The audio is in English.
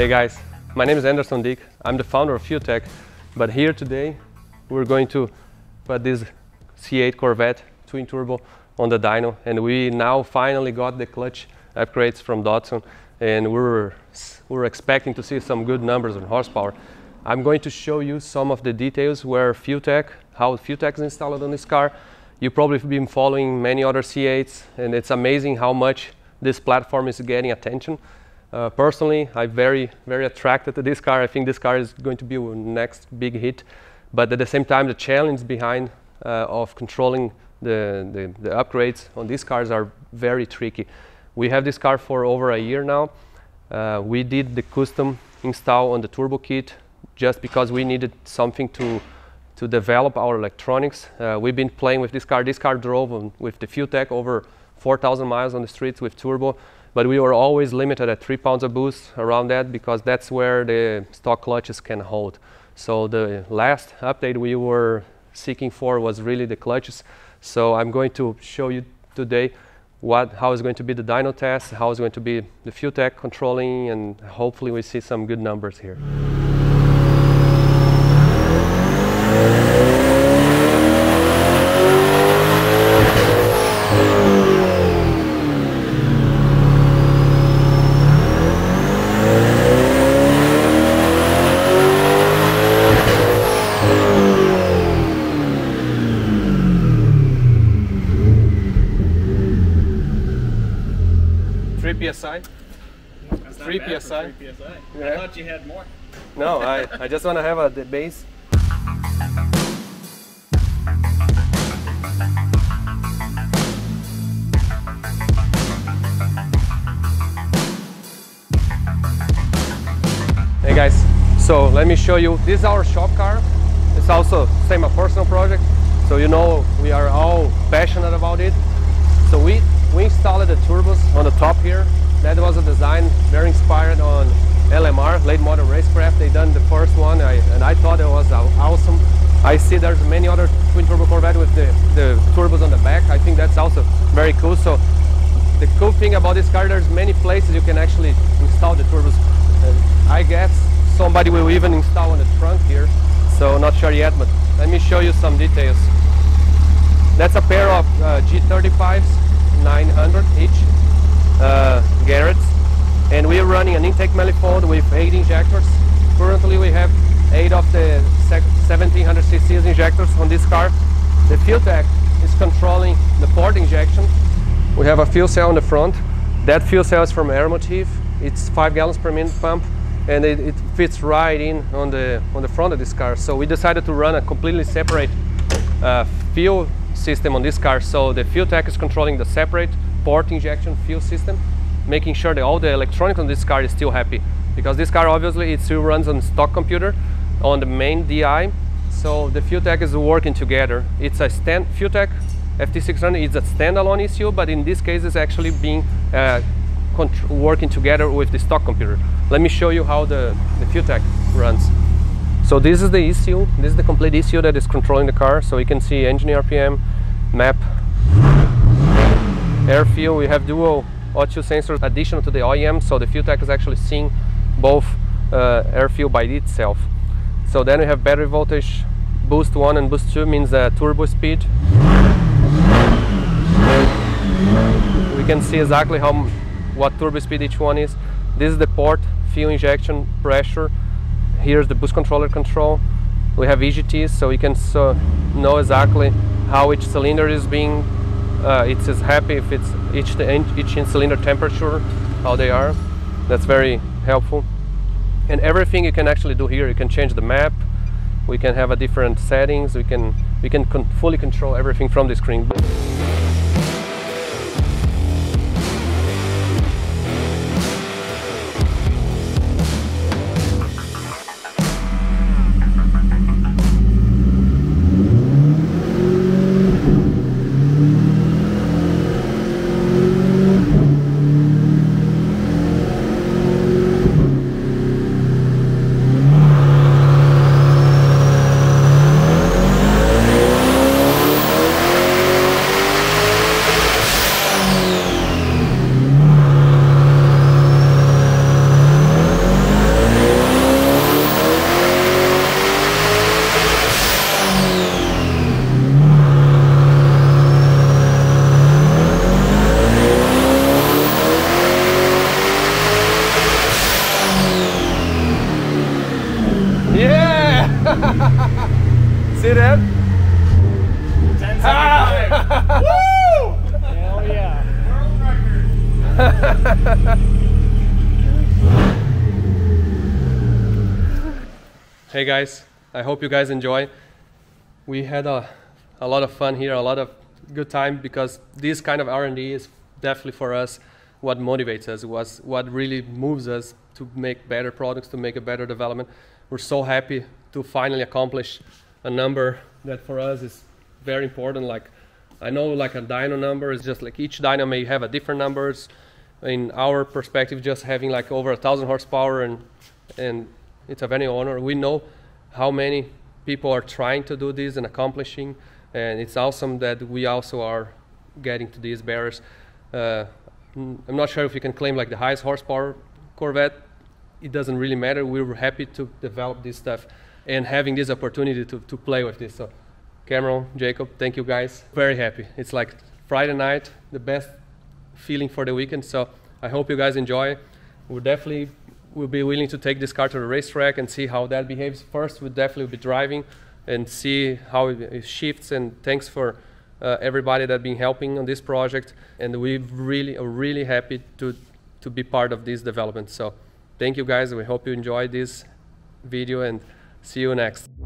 Hey guys, my name is Anderson Dick. I'm the founder of FuelTech, but here today we're going to put this C8 Corvette twin turbo on the dyno, and we now finally got the clutch upgrades from Dodson, and we're expecting to see some good numbers on horsepower. I'm going to show you some of the details where FuelTech, how FuelTech is installed on this car. You've probably been following many other C8s, and it's amazing how much this platform is getting attention. Personally, I'm very, very attracted to this car. I think this car is going to be our next big hit, but at the same time the challenge behind of controlling the upgrades on these cars are very tricky. We have this car for over a year now. We did the custom install on the turbo kit just because we needed something to develop our electronics. We've been playing with this car. This car drove with the FuelTech over 4,000 miles on the streets with turbo, but we were always limited at 3 pounds of boost around that because that's where the stock clutches can hold. So the last update we were seeking for was really the clutches. So I'm going to show you today how is going to be the dyno test, how is going to be the FuelTech controlling, and hopefully we see some good numbers here. PSI? That's 3 PSI. 3 PSI. Yeah. I thought you had more. No, I just want to have the base. Hey guys, so let me show you. This is our shop car. It's also same a personal project. So you know we are all passionate about it. So we installed the turbos on the top here. That was a design very inspired on LMR, Late Model Racecraft. They done the first one, and I thought it was awesome. I see there's many other twin turbo Corvette with the turbos on the back. I think that's also very cool. So the cool thing about this car, there's many places you can actually install the turbos. I guess somebody will even install on the trunk here. So not sure yet, but let me show you some details. That's a pair of G35s. 900 each Garretts, and we're running an intake manifold with 8 injectors. Currently we have 8 of the 1700 cc's injectors on this car. The FuelTech is controlling the port injection. We have a fuel cell on the front. That fuel cell is from Aeromotive. It's 5 gallons per minute pump, and it fits right in on the front of this car. So we decided to run a completely separate fuel system on this car. So the FuelTech is controlling the separate port injection fuel system, making sure that all the electronics on this car is still happy, because this car obviously it still runs on stock computer on the main DI. So the FuelTech is working together. It's a FuelTech FT600 is a standalone issue, but in this case it's actually being working together with the stock computer. Let me show you how the FuelTech runs. So this is the ECU, this is the complete ECU that is controlling the car. So you can see engine RPM, map, air fuel. We have dual O2 sensors additional to the OEM, so the FuelTech is actually seeing both air fuel by itself. So then we have battery voltage, boost 1 and boost 2 means turbo speed. And we can see exactly what turbo speed each one is. This is the port, fuel injection, pressure. Here's the boost controller control. We have EGTs, so you can know exactly how each cylinder is being. It's as happy if it's each cylinder temperature, how they are. That's very helpful. And everything you can actually do here. You can change the map. We can have a different settings. We can fully control everything from the screen. Hey guys, I hope you guys enjoy. We had a lot of fun here, a lot of good time, because this kind of R&D is definitely for us what motivates us, what really moves us to make better products, to make a better development. We're so happy to finally accomplish a number that for us is very important. Like, I know like a dyno number is just like each dyno may have a different numbers. In our perspective, just having like over 1,000 horsepower and it's a very honor. We know how many people are trying to do this and accomplishing, and it's awesome that we also are getting to these barriers. I'm not sure if you can claim like the highest horsepower Corvette. It doesn't really matter. We were happy to develop this stuff and having this opportunity to play with this. So Cameron, Jacob, thank you guys. Very happy. It's like Friday night, the best feeling for the weekend. So I hope you guys enjoy. We'll definitely will be willing to take this car to the racetrack and see how that behaves. First, we'll definitely be driving and see how it shifts. And thanks for everybody that's been helping on this project. And we really are really happy to be part of this development. So thank you guys. We hope you enjoyed this video and see you next.